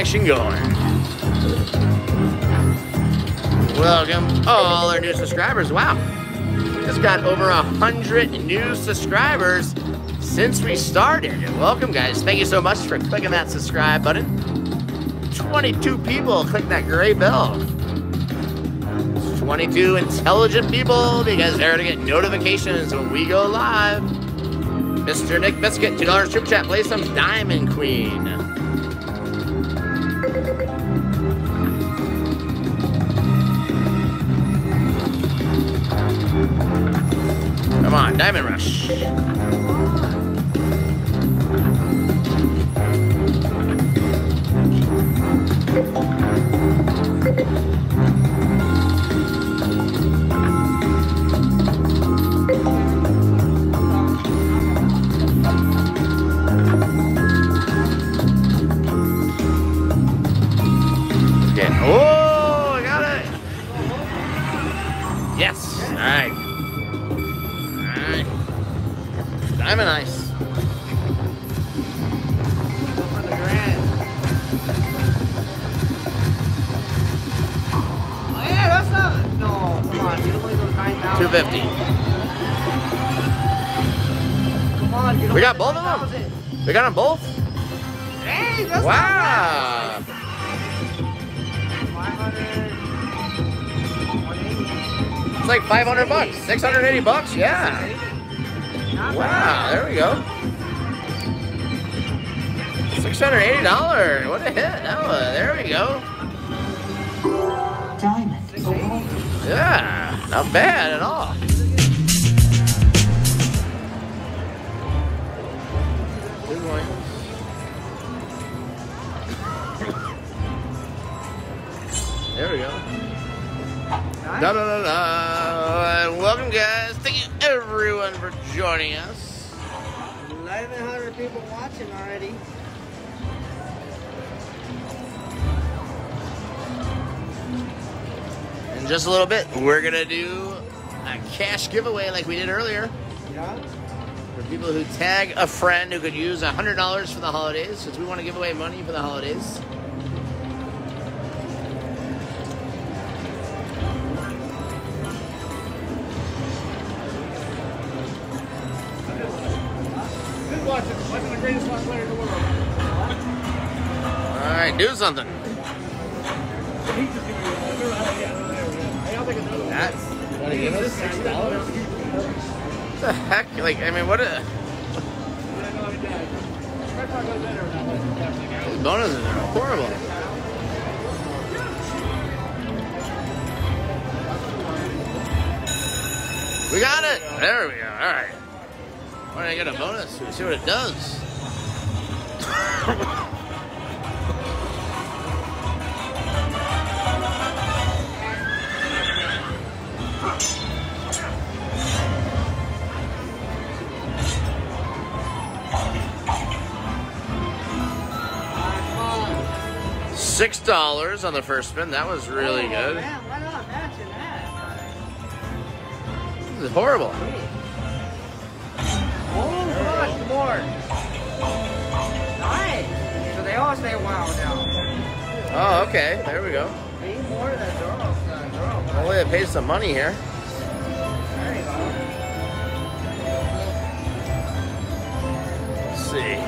action going. Welcome all our new subscribers. Wow, just got over 100 new subscribers since we started. Welcome guys, thank you so much for clicking that subscribe button. 22 people click that gray bell. 22 intelligent people because they're gonna get notifications when we go live. Mr. Nick Biscuit, $2 troop chat, play some Diamond Queen. Come on, Diamond Rush. Oh, I got it. Yes. All right. All right. Diamond ice. Oh, yeah, that's not. No, come on. You don't want to go 9,000. 250. Come on. You don't we got both of them. 000. We got them both. Hey, that's wow. Not bad. It's like 500 bucks, 680 bucks, yeah. Wow, there we go. $680, what a hit, that was, there we go. Yeah, not bad at all. Good one. There we go. Da, da, da, da. And welcome, guys. Thank you, everyone, for joining us. 1,100 people watching already. In just a little bit, we're going to do a cash giveaway like we did earlier. Yeah. For people who tag a friend who could use $100 for the holidays, because we want to give away money for the holidays. Do something. That's what it is. $6. What the heck? Like, I mean, what? These bonuses are horrible. We got it. There we go. All right. Why did I get a bonus? Let's see what it does. $6 on the first spin. That was really good. Man, why not matching that? This is horrible. Oh, across the board. Nice. So they all say wow now. Oh, okay. There we go. Need more of that girl. Hopefully they paid some money here. There you go. Let's see.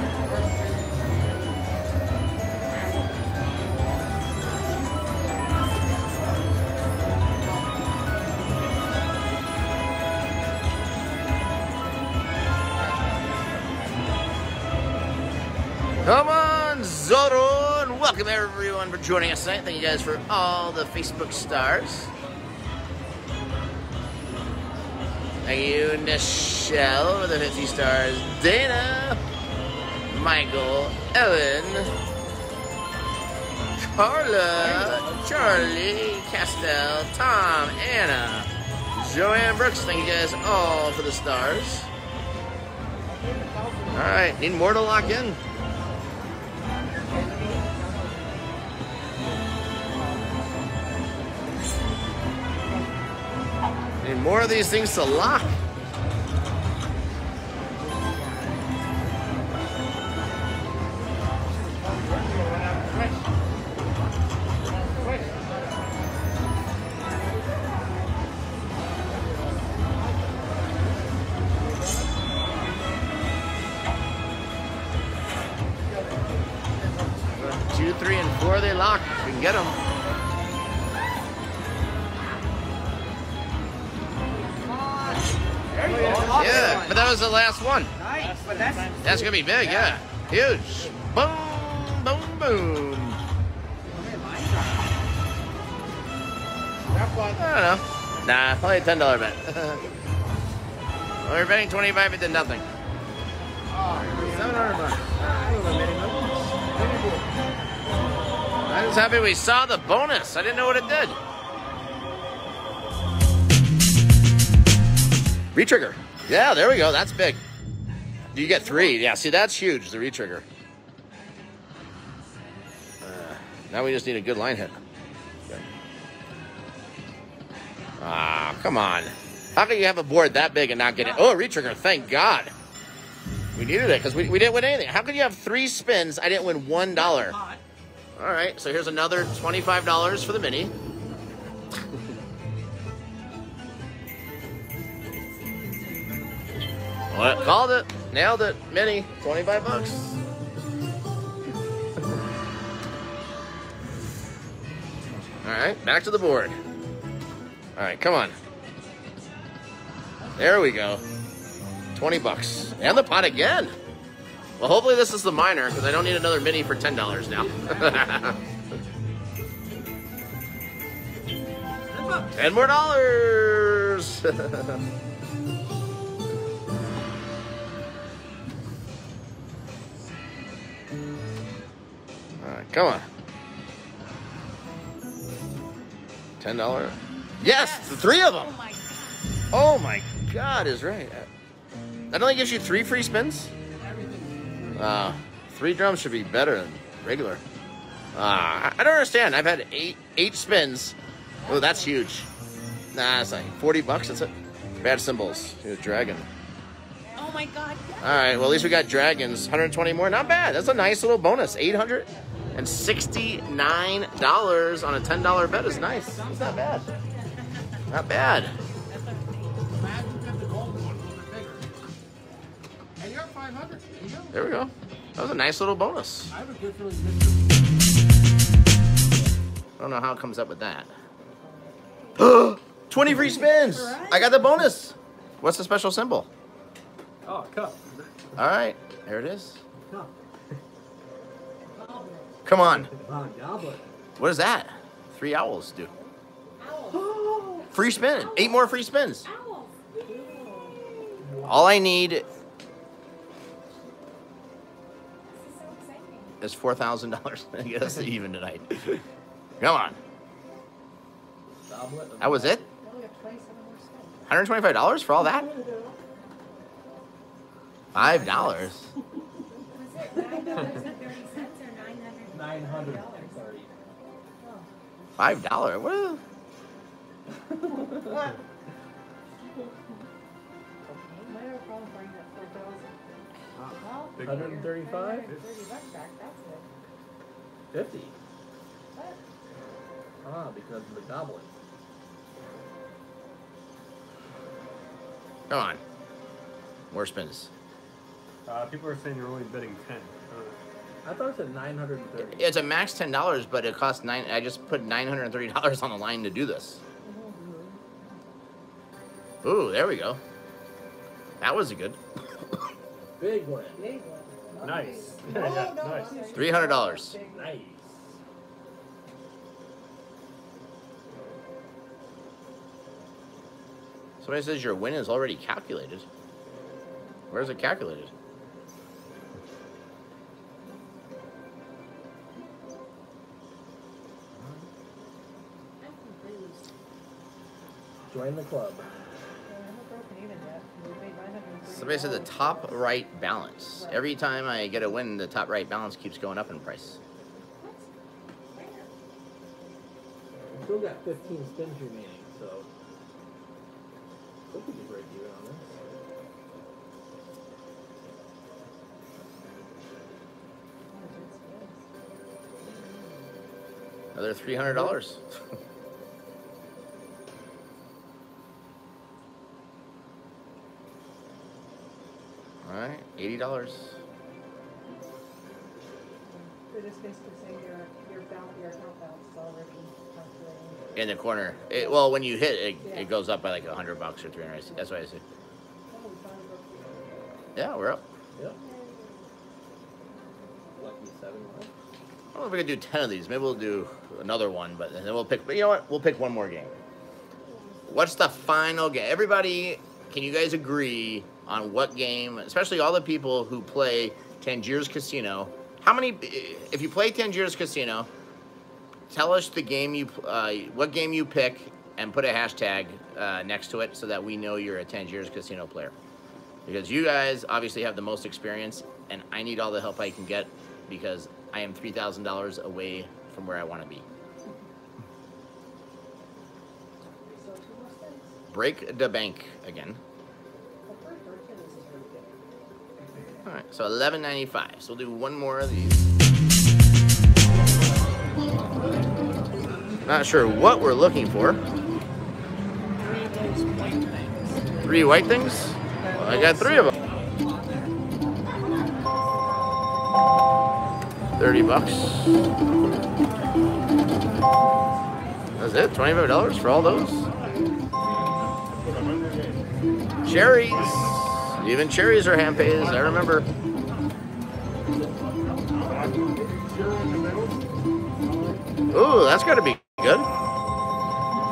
Come on, Zorro, and welcome everyone for joining us tonight. Thank you guys for all the Facebook stars. Thank you, Michelle, for the 50 stars. Dana, Michael, Ellen, Carla, Charlie, Castell, Tom, Anna, Joanne Brooks. Thank you guys all for the stars. All right, need more to lock in. Need more of these things to lock. 3 and 4 they locked. We can get them. There you go. Yeah, but that was the last one. Nice. But that's going to be big, yeah. Huge. Boom, boom, boom. I don't know. Nah, probably a $10 bet. Well, we're betting 25 it did nothing. $700. I was happy we saw the bonus. I didn't know what it did. Retrigger. Yeah, there we go. That's big. You get 3. Yeah, see, that's huge, the retrigger. Now we just need a good line hit. Ah, come on. How can you have a board that big and not get it? Oh, a retrigger. Thank God. We needed it because we didn't win anything. How could you have 3 spins? I didn't win $1. All right, so here's another $25 for the mini. What? Called it. Nailed it. Mini. 25 bucks. All right, back to the board. All right, come on. There we go. 20 bucks. And the pot again. Well, hopefully this is the minor, because I don't need another mini for $10 now. $10 more. All right, come on. $10. Yes, the 3 of them. Oh my God is right. That only gives you 3 free spins. 3 drums should be better than regular. I don't understand. I've had eight spins. Oh, that's huge. Nah, it's like 40 bucks. That's it. Bad symbols. Here's a dragon. Oh my God. All right. Well, at least we got dragons. 120 more. Not bad. That's a nice little bonus. $869 on a $10 bet is nice. It's not bad. Not bad. There we go. That was a nice little bonus. I don't know how it comes up with that. 20 free spins. I got the bonus. What's the special symbol? Oh, cup. All right. There it is. Cup. Come on. What is that? 3 owls do. Free spin. 8 more free spins. All I need is $4,000. I guess even tonight. Come on. That was it? $125 for all that? $5. $5? What? $135? $50. What? Ah, because of the goblin. Come on. More spins. People are saying you're only betting 10. I thought it said $930. It's a max $10, but it costs $9. I just put $930 on the line to do this. Ooh, there we go. That was a good. Big one. Nice. Nice. $300. Nice. Somebody says your win is already calculated. Where is it calculated? Join the club. Somebody said the top right balance. Every time I get a win, the top right balance keeps going up in price. We still got 15 spins remaining, so what could you break even on this? Another $300. All right, $80. We're just basically saying your account balance is already calculated. In the corner. It, well, when you hit it, yeah. It goes up by like $100 or 300. That's what I said. Oh, yeah, we're up. Yeah. Lucky 7 months. I don't know if we can do 10 of these. Maybe we'll do another one, but then we'll pick. But you know what? We'll pick one more game. What's the final game? Everybody, can you guys agree on what game? Especially all the people who play Tangiers Casino. How many? If you play Tangiers Casino, tell us the game you what game you pick, and put a hashtag next to it so that we know you're a Tangiers Casino player. Because you guys obviously have the most experience, and I need all the help I can get because I am $3,000 away from where I want to be. Break the bank again. All right, so $11.95. So we'll do one more of these. Not sure what we're looking for. 3 white things. 3 white things? Well, I got 3 of them. $30. That's it? $25 for all those? Cherries. Even cherries are hand pays. I remember. Ooh, that's gotta be good.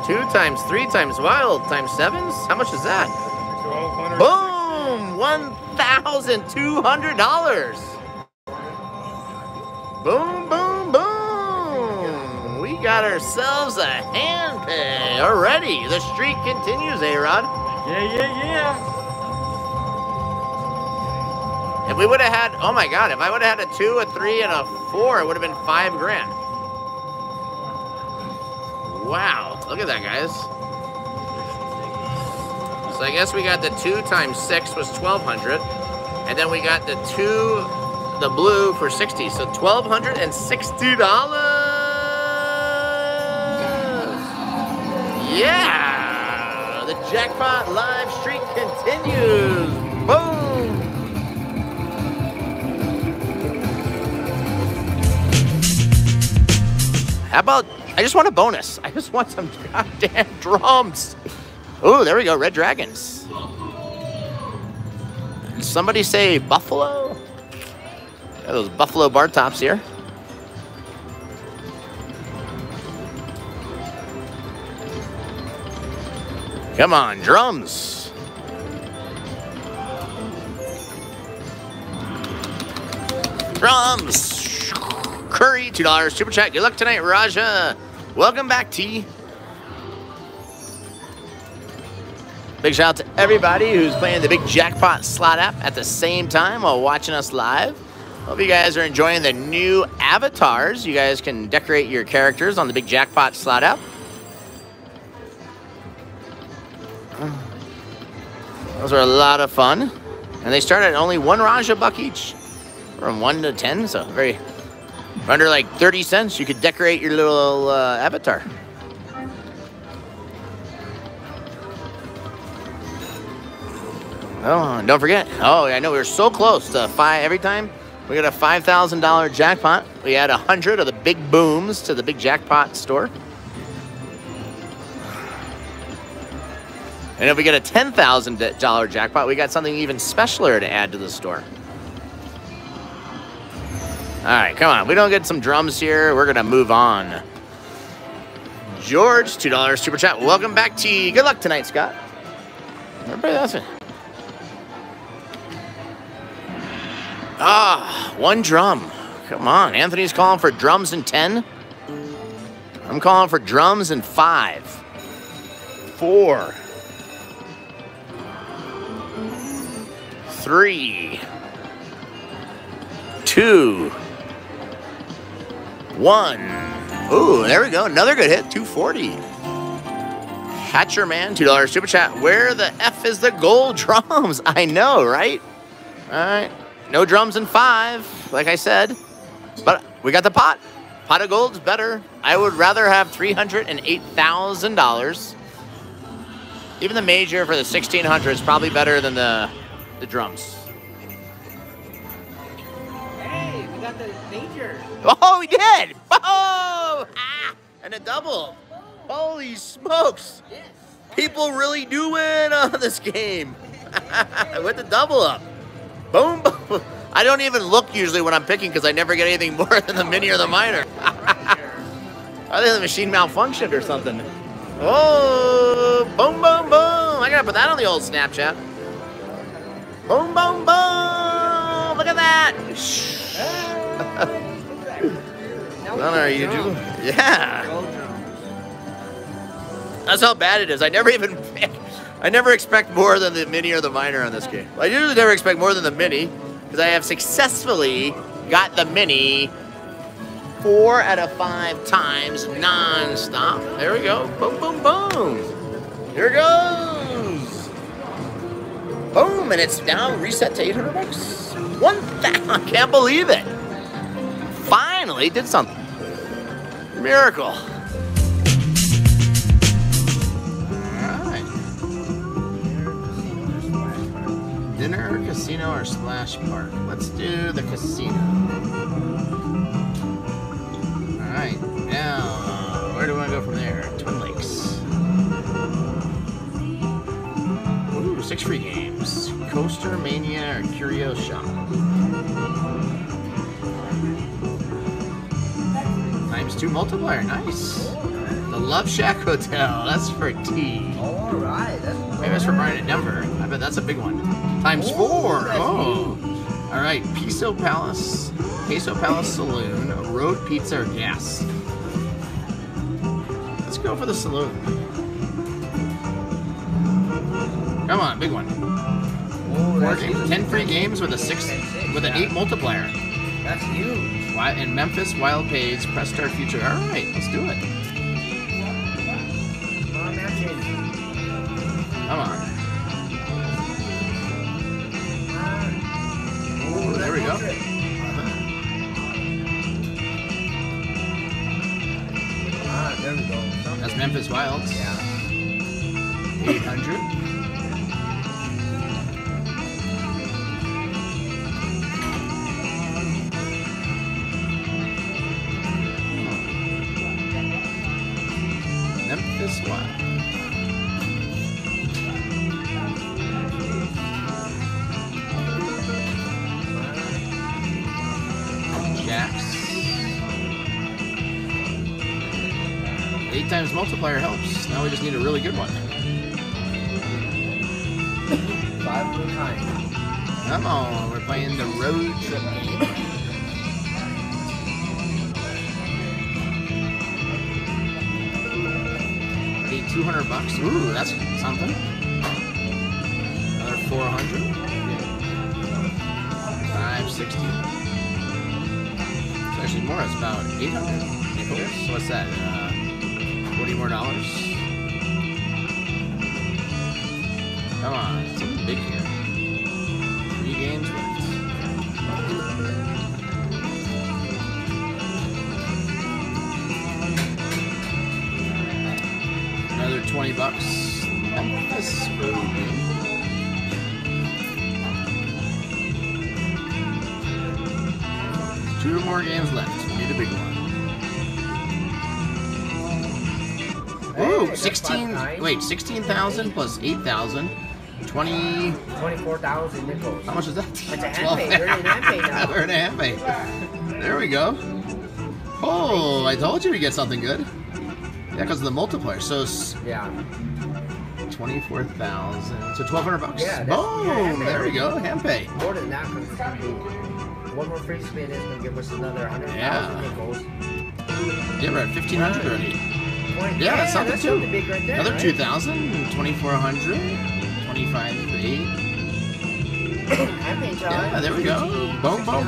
2 times 3 times wild times 7s. How much is that? Boom! $1,200. Boom, boom, boom! We got ourselves a hand pay already. The streak continues, A-Rod. Yeah, yeah, yeah. If we would have had, oh my God, if I would have had a 2, a 3, and a 4, it would have been $5,000. Wow, look at that, guys. So I guess we got the 2 times 6 was 1,200, and then we got the 2. The blue for 60, so $1,260. Yeah, the jackpot live streak continues. Boom. How about? I just want a bonus. I just want some goddamn drums. Oh, there we go. Red Dragons. Did somebody say buffalo? Yeah, those buffalo bar tops here. Come on, drums. Drums. Curry, $2 super chat. Good luck tonight, Raja. Welcome back, T. Big shout out to everybody who's playing the Big Jackpot slot app at the same time while watching us live. Hope you guys are enjoying the new avatars. You guys can decorate your characters on the Big Jackpot slot app. Those are a lot of fun. And they start at only 1 Raja buck each. From 1 to 10, so very... Under like 30 cents, you could decorate your little avatar. Oh, and don't forget. Oh, I know we were so close to 5 every time. We got a $5,000 jackpot. We had 100 of the big booms to the Big Jackpot store. And if we get a $10,000 jackpot, we got something even specialer to add to the store. All right, come on. We don't get some drums here. We're going to move on. George, $2 super chat. Welcome back, T. Good luck tonight, Scott. Everybody, that's it. Ah, 1 drum. Come on. Anthony's calling for drums and 10. I'm calling for drums and 5. 4. 3. 2. 1. Ooh, there we go. Another good hit. 240. Hatcher Man, $2 super chat. Where the F is the gold drums? I know, right? All right. No drums in 5, like I said, but we got the pot. Pot of gold's better. I would rather have $308,000. Even the major for the 1600 is probably better than the drums. Hey, got the major. Oh, we did! Oh! Ah! And a double. Oh. Holy smokes. Yes. People really do win on this game. With the double up. Boom, boom. I don't even look usually when I'm picking because I never get anything more than the mini or the minor. I think the machine malfunctioned or something. Oh, boom, boom, boom. I gotta put that on the old Snapchat. Boom, boom, boom. Look at that. None are you doing? Yeah. That's how bad it is. I never even pick. I never expect more than the mini or the minor on this game. I usually never expect more than the mini because I have successfully got the mini 4 out of 5 times non-stop. There we go. Boom, boom, boom. Here it goes. Boom, and it's now reset to 800 bucks. I can't believe it. Finally did something. Miracle. All right. Dinner, casino, or slash park? Let's do the casino. Alright, now, where do I want to go from there? Twin Lakes. Ooh, 6 free games. Coaster, Mania, or Curio Shop. ×2 multiplier, nice. The Love Shack Hotel, that's for tea. Alright, that's maybe that's for Brian at Denver. I bet that's a big one. ×4, oh. Alright, Piso Palace. Queso Palace Saloon, Road Pizza, or Gas? Let's go for the saloon. Come on, big one. Ooh, 10 free games with a 8 multiplier. That's huge. In Memphis, Wild Page, Prestar Future. All right, let's do it. Come on. Ooh, there we go. There we go. That's Memphis Wilds. Yeah. 800. Memphis Wilds. Jacks. 8 times multiplier helps. Now we just need a really good one. 5 to 9. Come on, we're playing the road trip game. Need 200 bucks. Ooh, that's something. Another 400. 560. It's actually more. It's about 800 nickels. So what's that? 40 more dollars. Come on, something big here. 3 games left. Another 20 bucks. Memphis Road game. 2 more games left. We need a big one. Ooh, 16,000 plus 8,000, 24,000 nickels. How much is that? It's a half pay. We're in a half pay now. We're in a half pay. There we go. Oh, I told you we get something good. Yeah, because of the multiplier. So yeah, 24,000. So 1,200 bucks. Yeah, boom! There we go. Half pay. More than that, one more free spin is gonna give us another 100,000 nickels. Yeah, we're at 1,500 already. Yeah, that's something too. Big right there, another 2,000, 2,400, 2,508. Yeah, there we go. Boom, boom, boom.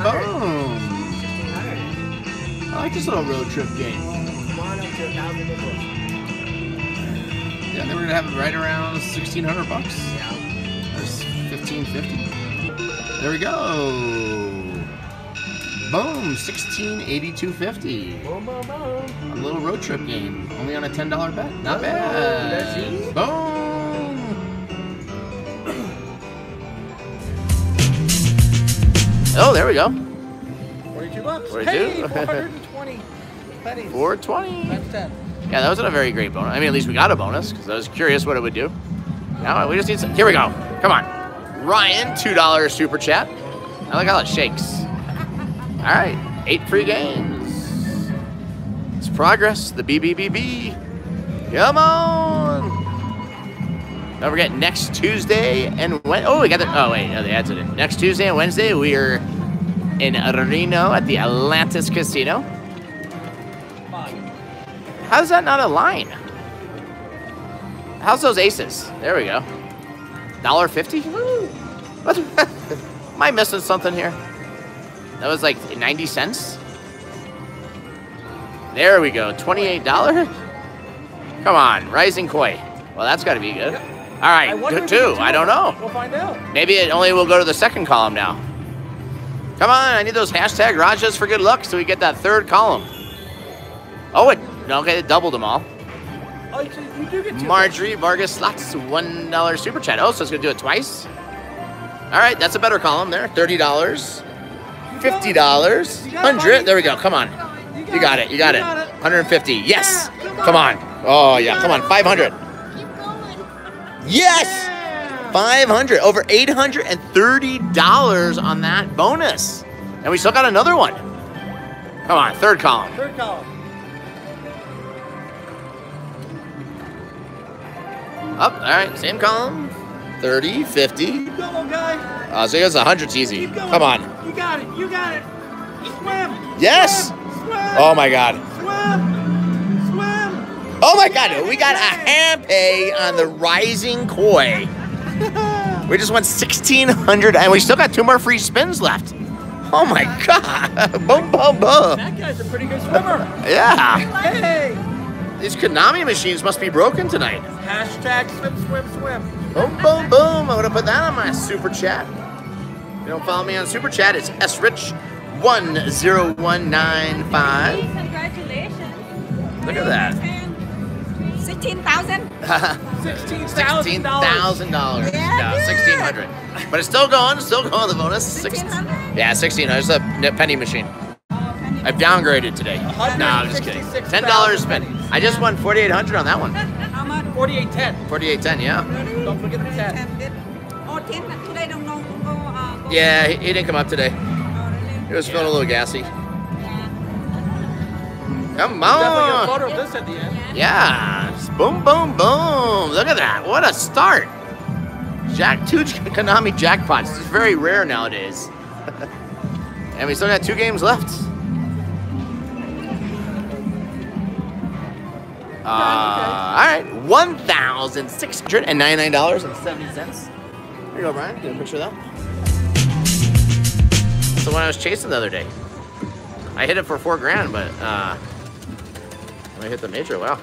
I like this little road trip game. Yeah, then we're gonna have it right around 1,600 bucks. Yeah, that's 1,550. There we go. Boom, 1682.50. Boom, boom, boom. A little road trip game, only on a $10 bet. Not bad. Boom. Oh, there we go. 42 $42. 42? Hey, 420 pennies. 420. That's 10. Yeah, that wasn't a very great bonus. I mean, at least we got a bonus, because I was curious what it would do. Now we just need some. Here we go. Come on. Ryan, $2 super chat. I like how it shakes. All right, 8 free games. It's progress, the BBBB. Come on. Don't forget, next Tuesday and Wednesday. Oh, we got the, oh wait, no, they added it. Next Tuesday and Wednesday, we are in Reno at the Atlantis Casino. How's that not a line? How's those aces? There we go. $1.50? What? Am I missing something here? That was like 90 cents? There we go, $28? Come on, rising koi. Well, that's gotta be good. Yep. All right, two, I don't know. We'll find out. Maybe it only will go to the second column now. Come on, I need those hashtag Rajas for good luck so we get that third column. Oh, it, okay, it doubled them all. Oh, you do get two. Marjorie Vargas slots, $1 super chat. Oh, so it's gonna do it twice? All right, that's a better column there, $30. $50, 100. There we go. Come on, you got it. You got it. 150. Yes. Come on. Oh yeah. Come on. 500. Yes. 500. Over $830 on that bonus, and we still got another one. Come on. Third column. Third column. Up. All right. Same column. 30, 50. Keep going, guy. So it's 100's easy. Come on. You got it. You got it. Swim. Yes. Swim. Oh, my God. Swim. Swim. Oh, my God. We got a hand pay on the rising koi. We just won 1,600, and we still got 2 more free spins left. Oh, my God. Boom, boom, boom. That guy's a pretty good swimmer. Yeah. Hey. These Konami machines must be broken tonight. Hashtag swim, swim, swim. Boom, boom, boom. I'm going to put that on my super chat. If you don't follow me on super chat, it's srich10195. Congratulations. Look at that. $16,000? $16,000. Yeah, no, $1,600. But it's still going the bonus. $1,600? Yeah, $1,600. It's a penny machine. I've downgraded today. No, I'm just kidding. $10 spent. I just won $4,800 on that one. How much? 48.10. 48.10, yeah. Don't forget the 10. Oh, 10 today don't go. Yeah, he didn't come up today. He was feeling a little gassy. Come on. Definitely get a photo of this at the end. Yeah. Boom, boom, boom. Look at that. What a start. Two Konami jackpots. It's very rare nowadays. And we still got 2 games left. All right, $1,699.70. Here you go, Brian. Get a picture of that. That's the one I was chasing the other day. I hit it for $4,000, but when I hit the major, wow.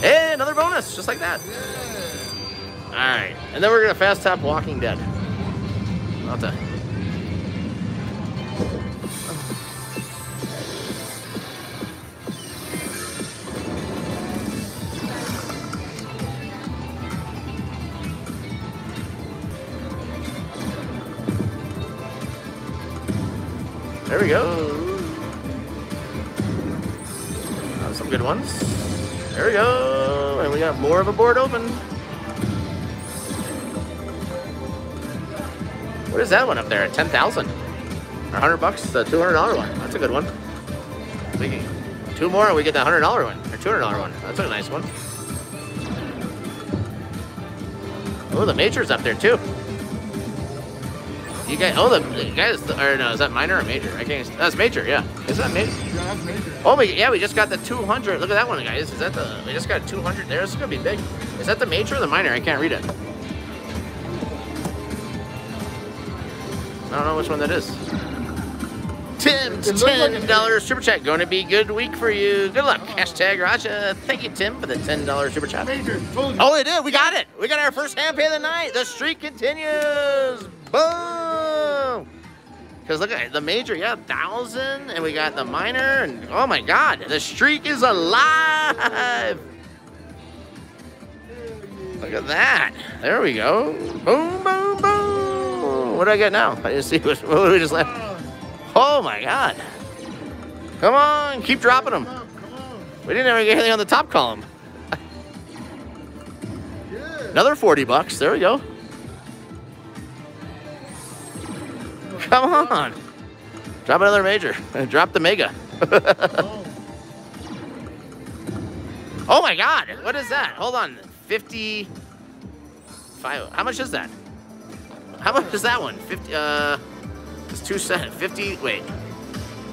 Hey, another bonus, just like that. All right, and then we're gonna fast tap Walking Dead. Not to. There we go. Some good ones. There we go. And we got more of a board open. What is that one up there at 10,000? $100, the $200 one. That's a good one. Thinking 2 more and we get the $100 one or $200 one. That's a nice one. Oh, the major's up there too. You guys, oh, the guys, or no, is that minor or major? I can't, that's major, yeah. Is that major? Yeah, that's major. Oh, yeah, we just got the 200. Look at that one, guys. Is that the, we just got 200 there. It's gonna be big. Is that the major or the minor? I can't read it. I don't know which one that is. Tim's $10 super chat. Going to be a good week for you. Good luck. Hashtag Raja. Thank you, Tim, for the $10 super chat. Major. Oh, they did. We got it. We got our first hand pay of the night. The streak continues. Boom. Because look at the major. Yeah, 1,000. And we got the minor. And oh, my God. The streak is alive. Look at that. There we go. Boom, boom, boom. What do I get now? I didn't see what did we just left. Oh my God. Come on, keep dropping them. We didn't ever get anything on the top column. Another 40 bucks. There we go. Come on. Drop another major. Drop the mega. Oh my God. What is that? Hold on. 55. How much is that? How much is that one? 50. It's 2 cents. 50. Wait.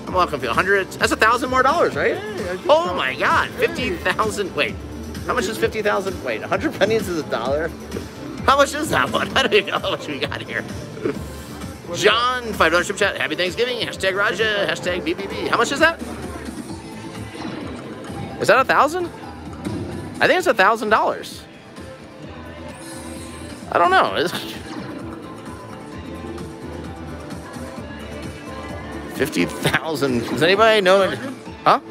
I'm all confused. 100. That's $1,000 more, right? Hey, oh my God. 50,000. Wait. How much is 50,000? Wait. 100 pennies is $1. How much is that one? I don't even know how much we got here. John, $5 super chat. Happy Thanksgiving. Hashtag Raja. Hashtag BBB. How much is that? Is that 1,000? I think it's $1,000. I don't know. 50,000. Does anybody know it? Huh?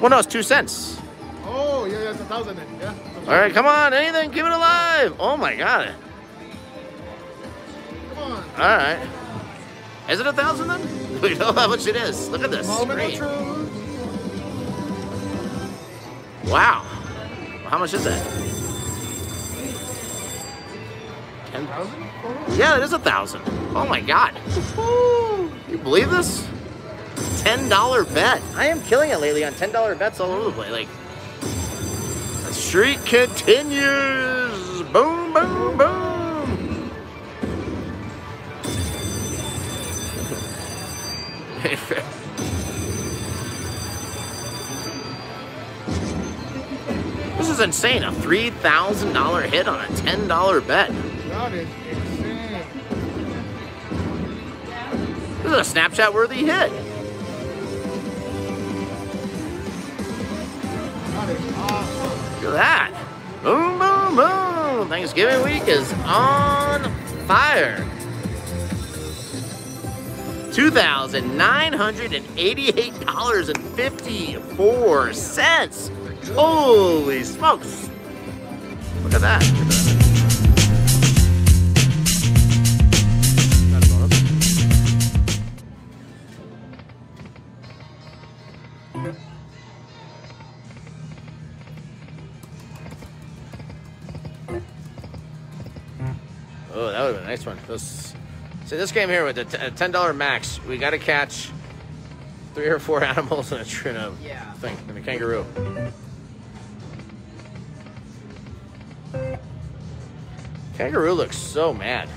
Well, no, it's 2 cents. Oh, yeah, yeah, it's 1,000 then. Yeah. All right, come on, anything, give it a live. Oh my God. Come on. All right. Is it 1,000 then? We know how much it is. Look at this screen. Wow. How much is that? 10,000? Yeah, it is 1,000. Oh my God. You believe this? $10 bet. I am killing it lately on $10 bets all over the place. Like, the streak continues. Boom, boom, boom. This is insane. A $3,000 hit on a $10 bet. That is insane. This is a Snapchat worthy hit. That is awesome. Look at that. Boom, boom, boom. Thanksgiving week is on fire. 2,988.54. Holy smokes. Look at that. Look at that. Oh, that would have been a nice one. So this game here with the $10 max, we got to catch 3 or 4 animals in a tuna thing, in a kangaroo. Kangaroo looks so mad.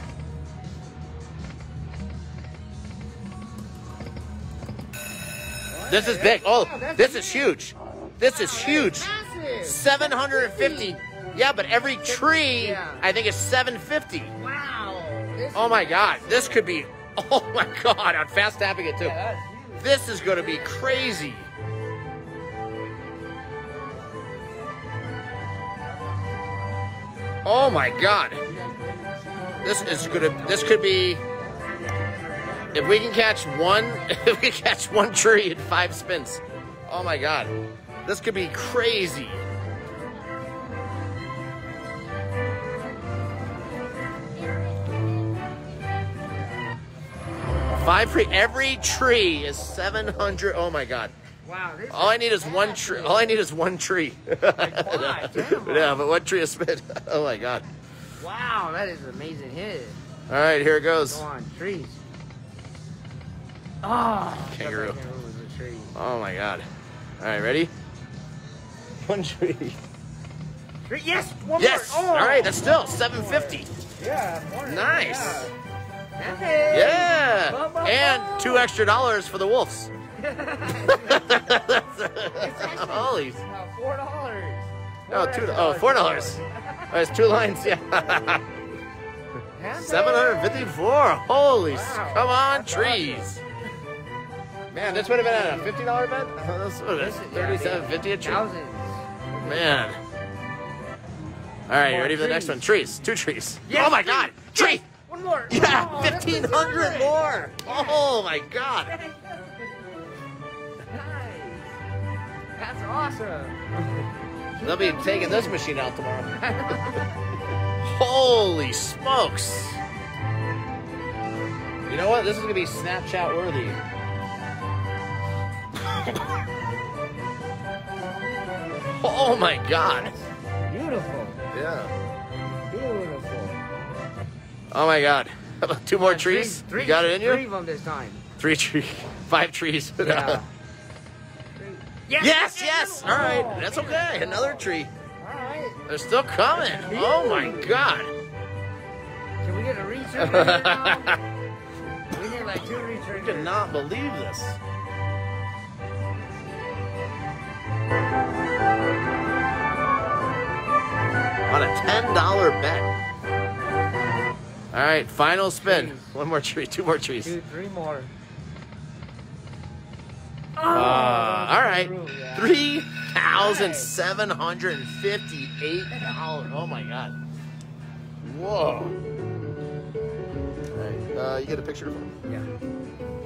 This is big. Oh, this is huge. This is huge. 750. Yeah, but every tree, I think, is 750. Wow. Oh my God. This could be, oh my God, I'm fast tapping it too. This is going to be crazy. Oh my God. This could be, if we can catch one, if we catch one tree in 5 spins. Oh my God. This could be crazy. Every tree is 700. Oh my God. Wow. All I need is one tree. All I need is one tree. Yeah, but one tree a spin. Oh my God. Wow, that is an amazing hit. All right, here it goes. Go on, trees. Oh, kangaroo. Oh my God. All right, ready? One tree. Yes, one more. Yes. Oh, all right, that's still 750. Yeah. Nice. Yeah. Yeah, bum, bum, bum. And $2 extra for the wolves. Holy! $4. No, $4. Oh, it's 2 lines. Yeah. 754. Holy! Wow. Come on, that's trees. Awesome. Man, this would have been a $50 bet. This would have been 37.50 a tree. Thousands. Man. All right, you ready for the next one? Trees. 2 trees. Yes, oh my God! Tree. One more. Yeah, oh, 1,500 more. Yeah. Oh my God. Nice. That's awesome. They'll be taking this machine out tomorrow. Holy smokes! You know what? This is gonna be Snapchat worthy. Oh my God! Beautiful. Yeah. Beautiful. Oh my God! Two more trees. Three, you got it in you. Three of them this time. Three trees. Five trees. Yeah. Yes, yes! All right, that's okay. Another tree. All right. They're still coming. Oh my God. Can we get a return right now? We need like two returns. I cannot believe this. On a $10 bet. All right, final spin. One more tree, two more trees. Two, three more. Oh, all right, yeah. $3,758. Oh my God! Whoa! All right, you get a picture of him? Yeah.